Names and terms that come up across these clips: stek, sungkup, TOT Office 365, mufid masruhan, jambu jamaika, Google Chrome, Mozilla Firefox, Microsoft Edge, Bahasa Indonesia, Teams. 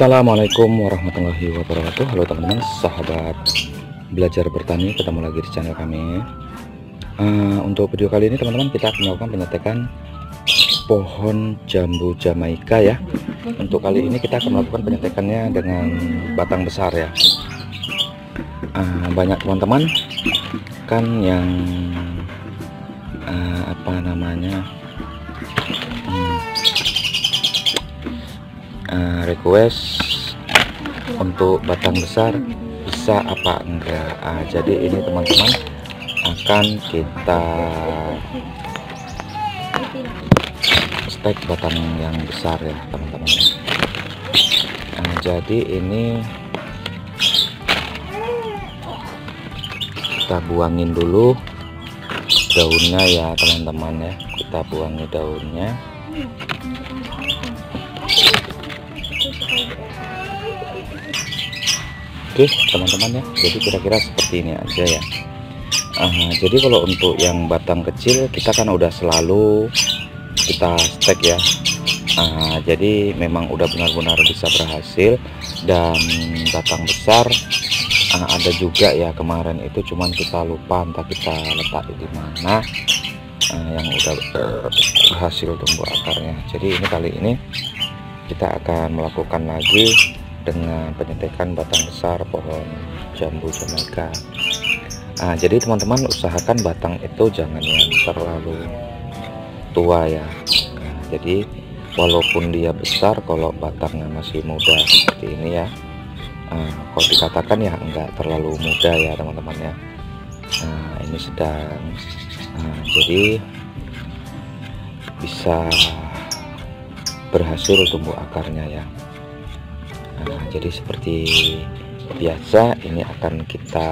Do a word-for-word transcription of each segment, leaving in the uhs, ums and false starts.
Assalamualaikum warahmatullahi wabarakatuh. Halo teman-teman, sahabat belajar bertani, ketemu lagi di channel kami. Uh, untuk video kali ini teman-teman, kita akan melakukan penyetekan pohon jambu jamaika ya. Untuk kali ini kita akan melakukan penyetekannya dengan batang besar ya. Uh, banyak teman-teman kan yang uh, apa namanya hmm, Uh, request untuk batang besar bisa apa enggak. Uh, jadi ini teman-teman akan kita stek batang yang besar ya teman-teman. Uh, jadi ini kita buangin dulu daunnya ya teman-teman ya, kita buangi daunnya. Oke teman-teman ya, jadi kira-kira seperti ini aja ya. Uh, jadi kalau untuk yang batang kecil kita kan udah selalu kita stek ya. Uh, jadi memang udah benar-benar bisa berhasil. Dan batang besar uh, ada juga ya kemarin itu, cuman kita lupa entah kita letak di mana uh, yang udah uh, berhasil tumbuh akarnya. Jadi ini kali ini kita akan melakukan lagi dengan penyetekan batang besar pohon jambu jamaika. Nah, jadi teman-teman usahakan batang itu jangan yang terlalu tua ya. Nah, jadi walaupun dia besar, kalau batangnya masih muda seperti ini ya, nah, kalau dikatakan ya enggak terlalu muda ya teman-teman ya. Nah, ini sedang, nah, jadi bisa berhasil tumbuh akarnya ya. Nah, jadi seperti biasa ini akan kita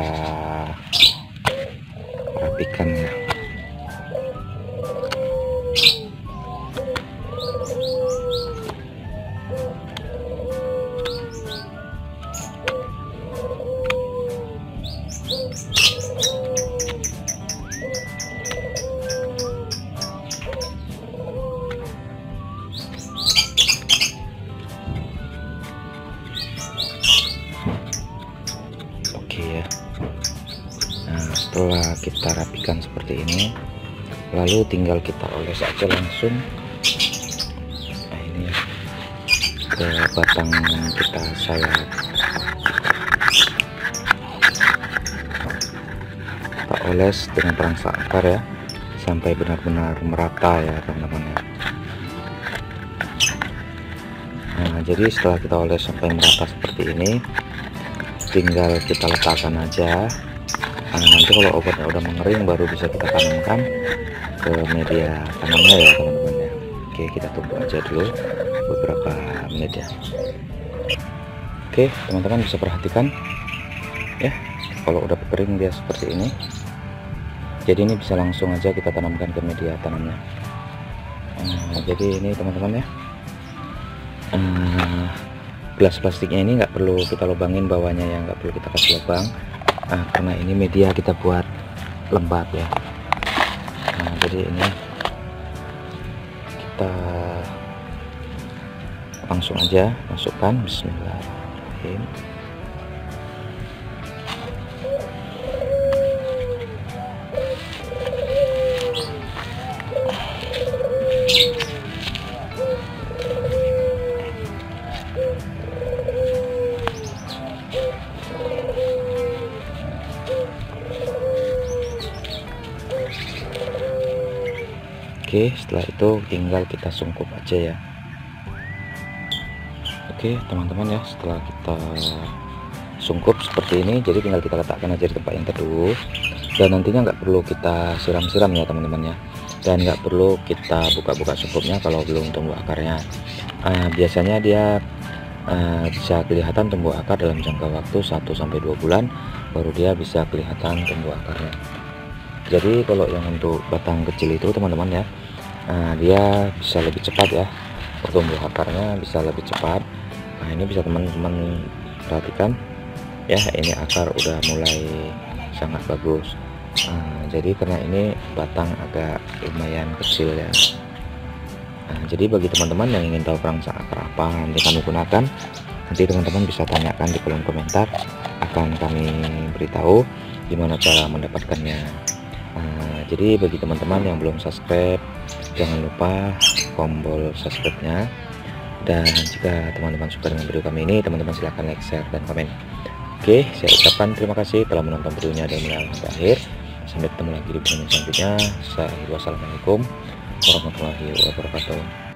rapikan ya. Setelah kita rapikan seperti ini, lalu tinggal kita oles aja langsung. Nah, ini ke batang yang kita sayat, kita oles dengan perangsang akar ya, sampai benar-benar merata ya teman-teman ya. Nah, jadi setelah kita oles sampai merata seperti ini, tinggal kita letakkan aja. Nah, nanti kalau obatnya udah mengering baru bisa kita tanamkan ke media tanamnya ya teman-teman ya. Oke, kita tunggu aja dulu beberapa menit ya. Oke teman-teman, bisa perhatikan ya, kalau udah kering dia seperti ini. Jadi ini bisa langsung aja kita tanamkan ke media tanamnya. Nah, jadi ini teman-teman ya, hmm, gelas plastiknya ini nggak perlu kita lubangin bawahnya ya, nggak perlu kita kasih lubang. Nah, karena ini media kita buat lembat ya. Nah, jadi ini kita langsung aja masukkan. Bismillahirrahmanirrahim. Oke, setelah itu tinggal kita sungkup aja ya. Oke teman-teman ya, setelah kita sungkup seperti ini, jadi tinggal kita letakkan aja di tempat yang teduh. Dan nantinya nggak perlu kita siram-siram ya teman-teman ya. Dan nggak perlu kita buka-buka sungkupnya kalau belum tumbuh akarnya. Uh, biasanya dia uh, bisa kelihatan tumbuh akar dalam jangka waktu satu sampai dua bulan, baru dia bisa kelihatan tumbuh akarnya. Jadi kalau yang untuk batang kecil itu teman-teman ya, nah, dia bisa lebih cepat ya, pertumbuhan akarnya bisa lebih cepat. Nah, ini bisa teman-teman perhatikan ya, ini akar udah mulai sangat bagus. Nah, jadi karena ini batang agak lumayan kecil ya. Nah, jadi bagi teman-teman yang ingin tahu perangsang akar apa nanti kami gunakan, Nanti teman-teman bisa tanyakan di kolom komentar, akan kami beritahu gimana cara mendapatkannya. Nah, jadi bagi teman-teman yang belum subscribe, jangan lupa tombol subscribe-nya. Dan jika teman-teman suka dengan video kami ini, teman-teman silahkan like, share, dan komen. Oke, saya ucapkan terima kasih telah menonton videonya dari mulai sampai akhir. Sampai ketemu lagi di video selanjutnya. Saya akhiri, wassalamualaikum warahmatullahi wabarakatuh.